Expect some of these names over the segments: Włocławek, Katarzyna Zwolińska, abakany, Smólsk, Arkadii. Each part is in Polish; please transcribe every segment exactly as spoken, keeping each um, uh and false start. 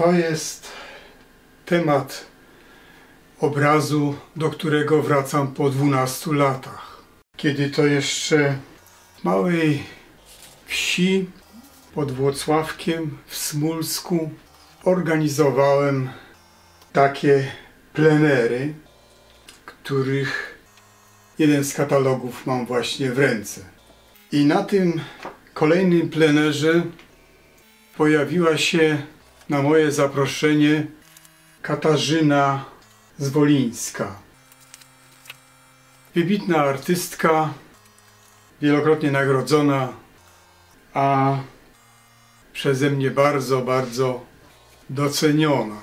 To jest temat obrazu, do którego wracam po dwunastu latach. Kiedy to jeszcze w małej wsi pod Włocławkiem w Smólsku organizowałem takie plenery, których jeden z katalogów mam właśnie w ręce. I na tym kolejnym plenerze pojawiła się na moje zaproszenie Katarzyna Zwolińska. Wybitna artystka, wielokrotnie nagrodzona, a przeze mnie bardzo, bardzo doceniona.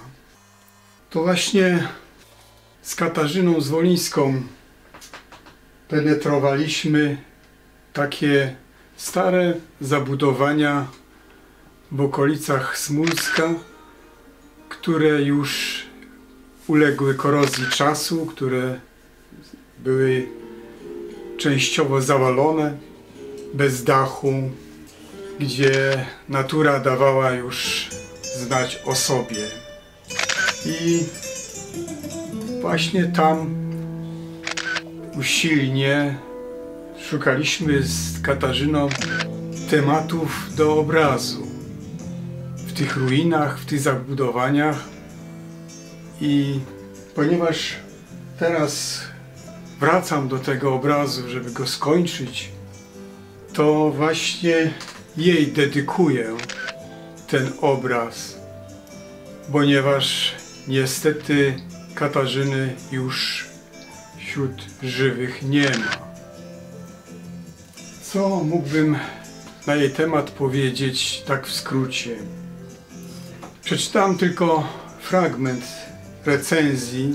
To właśnie z Katarzyną Zwolińską penetrowaliśmy takie stare zabudowania w okolicach Smólska, które już uległy korozji czasu, które były częściowo zawalone, bez dachu, gdzie natura dawała już znać o sobie. I właśnie tam usilnie szukaliśmy z Katarzyną tematów do obrazu. W tych ruinach, w tych zabudowaniach. I ponieważ teraz wracam do tego obrazu, żeby go skończyć, to właśnie jej dedykuję ten obraz, ponieważ niestety Katarzyny już wśród żywych nie ma. Co mógłbym na jej temat powiedzieć tak w skrócie? Przeczytałem tylko fragment recenzji,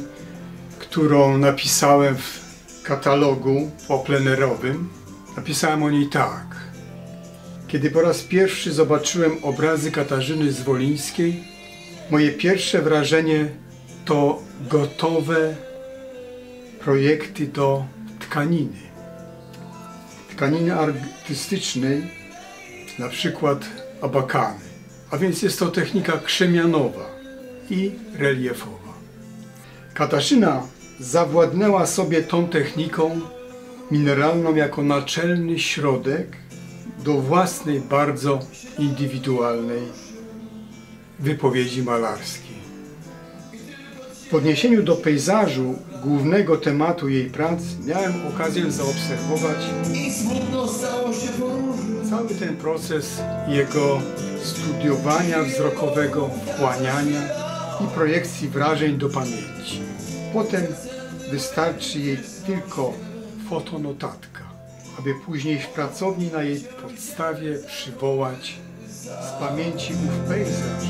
którą napisałem w katalogu oplenerowym. Napisałem o niej tak. Kiedy po raz pierwszy zobaczyłem obrazy Katarzyny Zwolińskiej, moje pierwsze wrażenie to gotowe projekty do tkaniny. Tkaniny artystycznej, na przykład abakany. A więc jest to technika krzemianowa i reliefowa. Katarzyna zawładnęła sobie tą techniką mineralną jako naczelny środek do własnej, bardzo indywidualnej wypowiedzi malarskiej. W odniesieniu do pejzażu, głównego tematu jej prac, miałem okazję zaobserwować cały ten proces jego studiowania wzrokowego, wchłaniania i projekcji wrażeń do pamięci. Potem wystarczy jej tylko fotonotatka, aby później w pracowni na jej podstawie przywołać z pamięci ów pejzaż.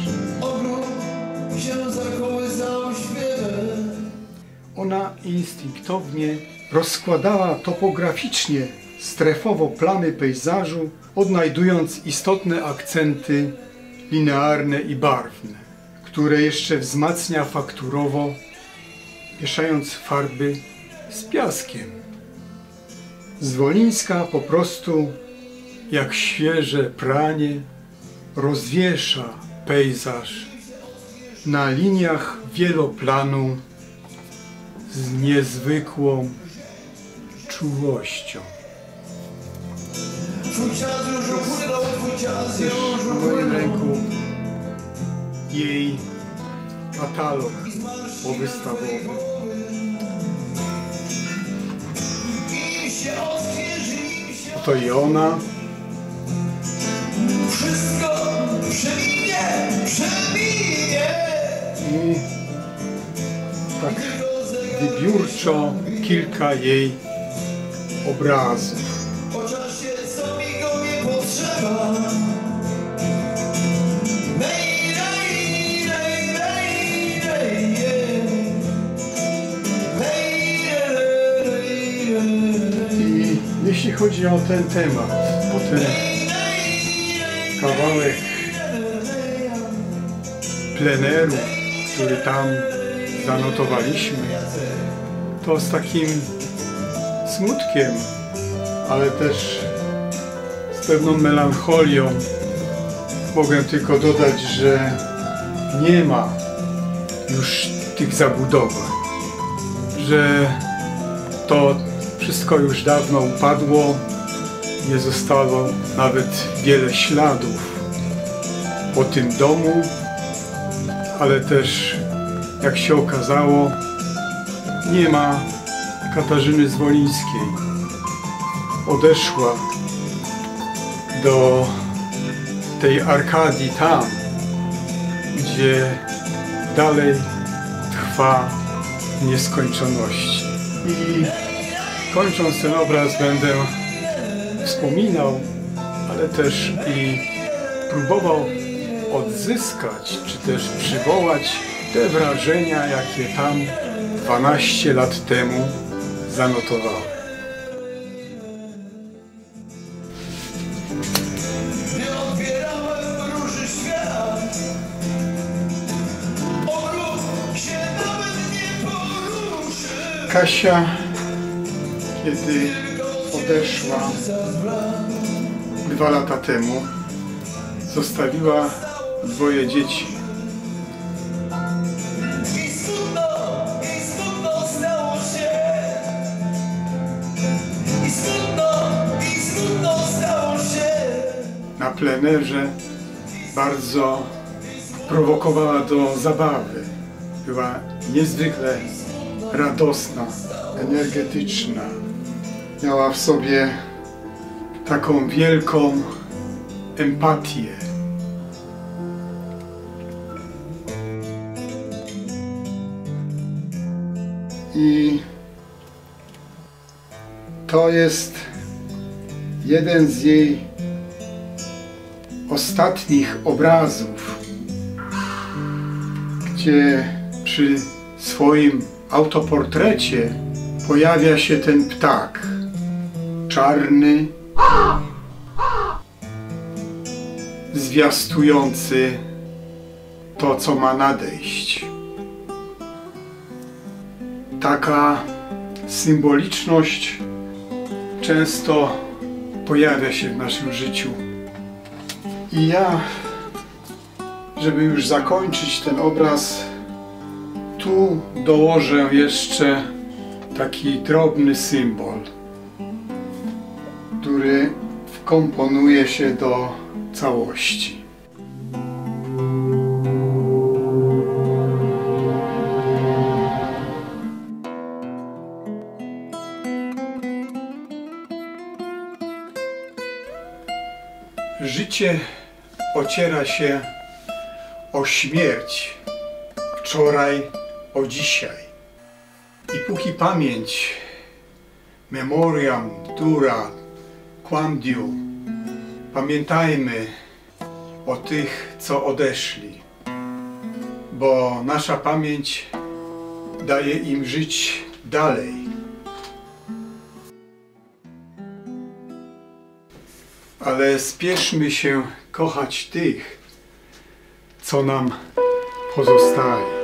Ona instynktownie rozkładała topograficznie, strefowo plamy pejzażu, odnajdując istotne akcenty linearne i barwne, które jeszcze wzmacnia fakturowo, mieszając farby z piaskiem. Zwolińska po prostu, jak świeże pranie, rozwiesza pejzaż na liniach wieloplanu z niezwykłą czułością. W moim ręku jej katalog powystawowy. To i ona. Wszystko przeminie, przeminie. I tak wybiórczo kilka jej obrazów. I jeśli chodzi o ten temat, o ten kawałek pleneru, który tam zanotowaliśmy, to z takim smutkiem, ale też z pewną melancholią mogę tylko dodać, że nie ma już tych zabudowań, że to wszystko już dawno upadło, nie zostało nawet wiele śladów po tym domu, ale też, jak się okazało, nie ma Katarzyny Zwolińskiej. Odeszła do tej Arkadii, tam, gdzie dalej trwa nieskończoność. I kończąc ten obraz, będę wspominał, ale też i próbował odzyskać, czy też przywołać te wrażenia, jakie tam dwanaście lat temu zanotowałem. Kasia, kiedy odeszła dwa lata temu, zostawiła dwoje dzieci. Na plenerze bardzo prowokowała do zabawy. Była niezwykle radosna, energetyczna. Miała w sobie taką wielką empatię. I to jest jeden z jej ostatnich obrazów, gdzie przy swoim autoportrecie pojawia się ten ptak czarny, zwiastujący to, co ma nadejść. Taka symboliczność często pojawia się w naszym życiu. I ja, żeby już zakończyć ten obraz, tu dołożę jeszcze taki drobny symbol, który wkomponuje się do całości. Życie ociera się o śmierć wczoraj, o dzisiaj. I póki pamięć, memoriam dura quam diu, pamiętajmy o tych, co odeszli, bo nasza pamięć daje im żyć dalej. Ale spieszmy się kochać tych, co nam pozostali.